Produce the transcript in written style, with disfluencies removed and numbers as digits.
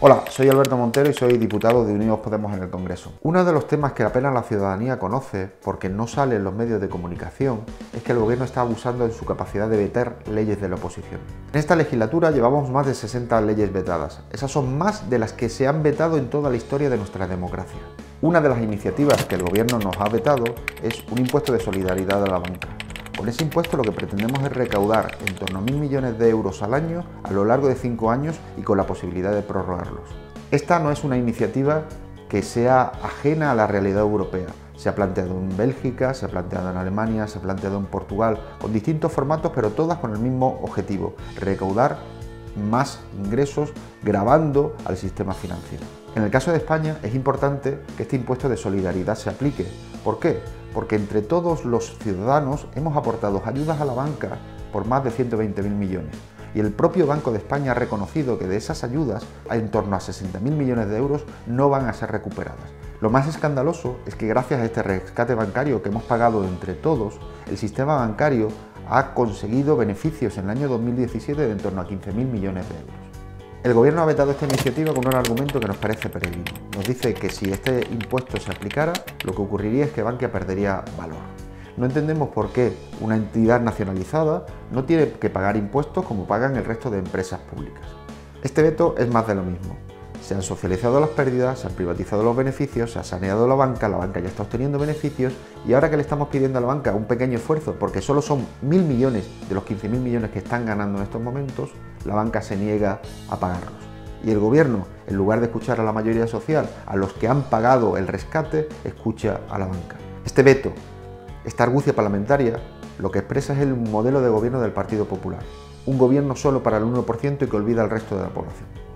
Hola, soy Alberto Montero y soy diputado de Unidos Podemos en el Congreso. Uno de los temas que apenas la ciudadanía conoce, porque no sale en los medios de comunicación, es que el gobierno está abusando de su capacidad de vetar leyes de la oposición. En esta legislatura llevamos más de 60 leyes vetadas. Esas son más de las que se han vetado en toda la historia de nuestra democracia. Una de las iniciativas que el gobierno nos ha vetado es un impuesto de solidaridad a la banca. Con ese impuesto lo que pretendemos es recaudar en torno a 1.000 millones de euros al año a lo largo de 5 años y con la posibilidad de prorrogarlos. Esta no es una iniciativa que sea ajena a la realidad europea. Se ha planteado en Bélgica, se ha planteado en Alemania, se ha planteado en Portugal, con distintos formatos pero todas con el mismo objetivo, recaudar más ingresos gravando al sistema financiero. En el caso de España es importante que este impuesto de solidaridad se aplique. ¿Por qué? Porque entre todos los ciudadanos hemos aportado ayudas a la banca por más de 120.000 millones y el propio Banco de España ha reconocido que de esas ayudas en torno a 60.000 millones de euros no van a ser recuperadas. Lo más escandaloso es que gracias a este rescate bancario que hemos pagado entre todos, el sistema bancario ha conseguido beneficios en el año 2017 de en torno a 15.000 millones de euros. El gobierno ha vetado esta iniciativa con un argumento que nos parece peregrino. Nos dice que si este impuesto se aplicara, lo que ocurriría es que Bankia perdería valor. No entendemos por qué una entidad nacionalizada no tiene que pagar impuestos como pagan el resto de empresas públicas. Este veto es más de lo mismo. Se han socializado las pérdidas, se han privatizado los beneficios, se ha saneado la banca ya está obteniendo beneficios y ahora que le estamos pidiendo a la banca un pequeño esfuerzo, porque solo son 1.000 millones de los 15.000 millones que están ganando en estos momentos, la banca se niega a pagarlos. Y el gobierno, en lugar de escuchar a la mayoría social, a los que han pagado el rescate, escucha a la banca. Este veto, esta argucia parlamentaria, lo que expresa es el modelo de gobierno del Partido Popular. Un gobierno solo para el 1% y que olvida al resto de la población.